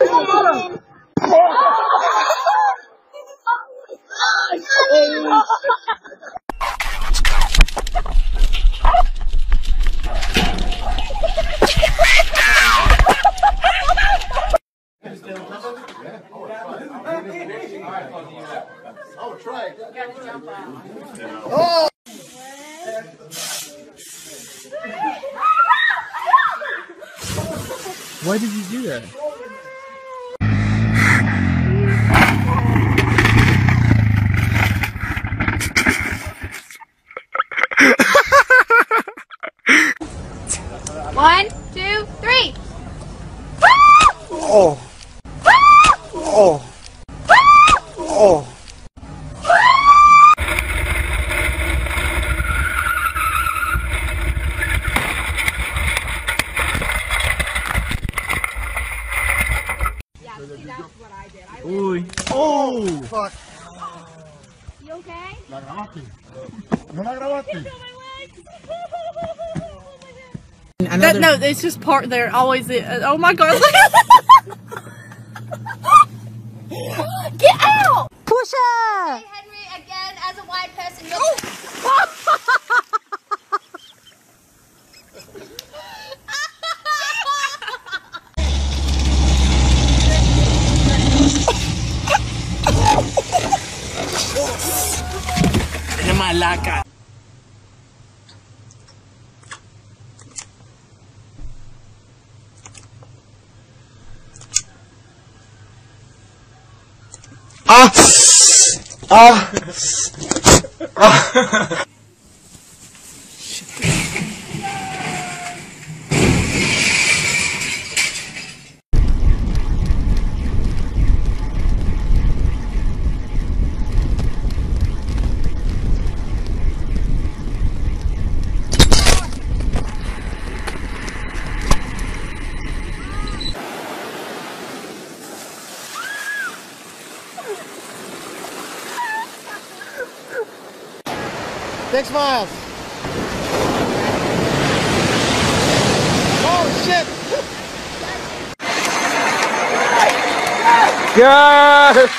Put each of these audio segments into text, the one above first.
Oh, try it. You got to jump on. Oh! Why did you do that? One, two, three. Oh. Oh. Oh. Yeah, see, that's what I did. I went. Oh, fuck. You okay? La grabaste. No la grabaste. That, no, it's just part there. Always. Oh my God. Get out! Pusha! Hey, Henry, again, as a wide person, you'll... Malaca. Ah! Ah! Ah! $6 miles. Oh shit! Yes!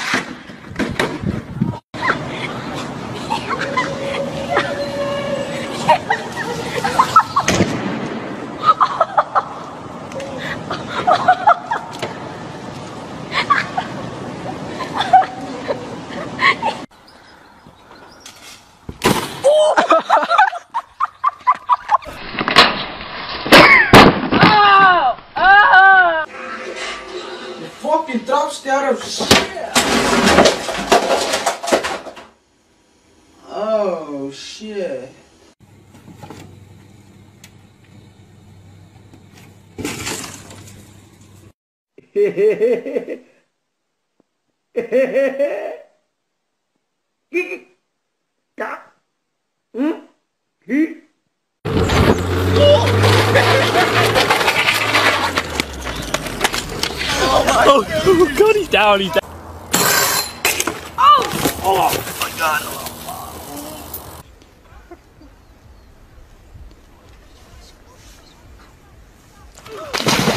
Fucking drops out of shit. Oh shit. Oh God, he's down, he's down. Oh! Oh my God.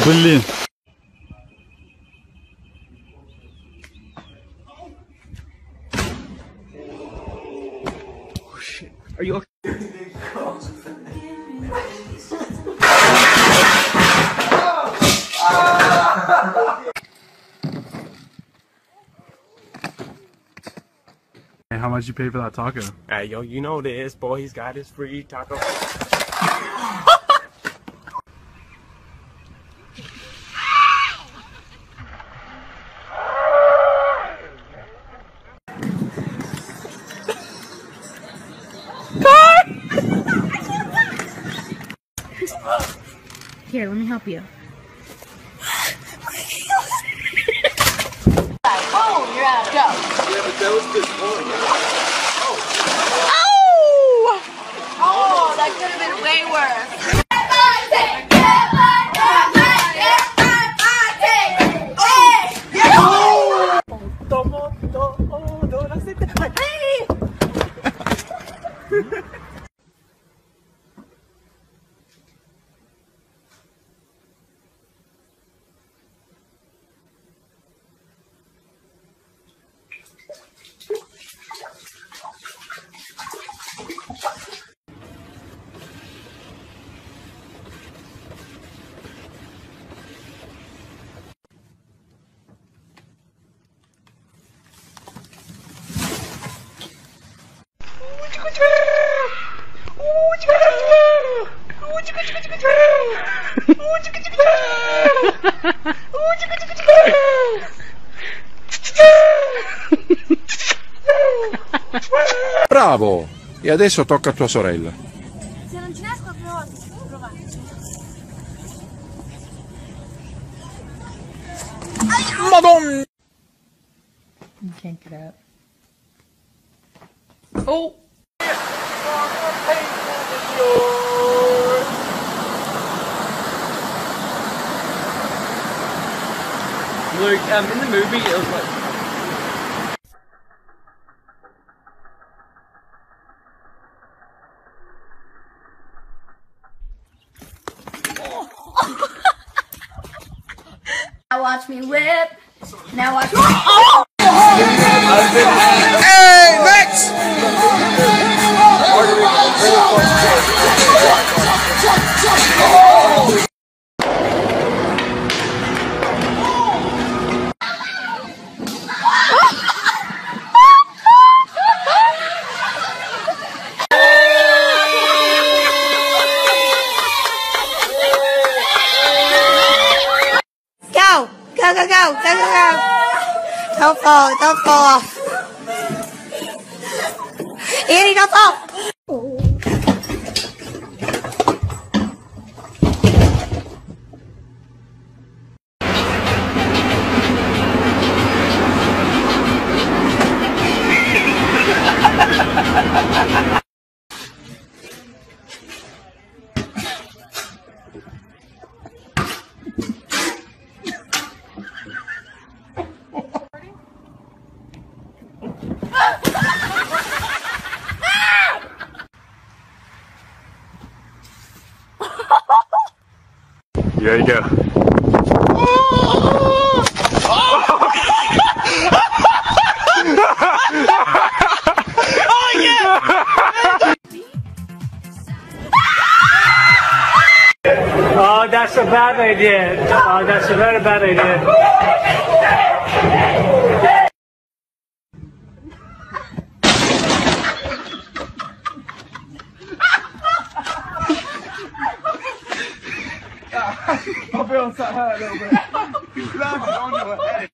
Brilliant. Oh shit. Are you okay? How much you pay for that taco? Hey, yo, you know this, boy. He's got his free taco. Here, let me help you. Boom, you're out of go. Yeah, but that was good point. Oh! Oh, that could have been way worse. Bravo! E adesso tocca a tua sorella. Se non ci riesco provo, provare. Madonna! You can't get up. Oh! Like, in the movie, it was like... Now watch me whip, now watch me... Oh! Hey, Max! Oh! Go, go, go, go, go, go. Don't fall, don't fall off. Andy, don't fall. You ready to go? Oh! Oh, yeah! Oh, that's a bad idea. Oh, that's a very bad idea. I'll bounce that hurt a little bit. You landed on your head.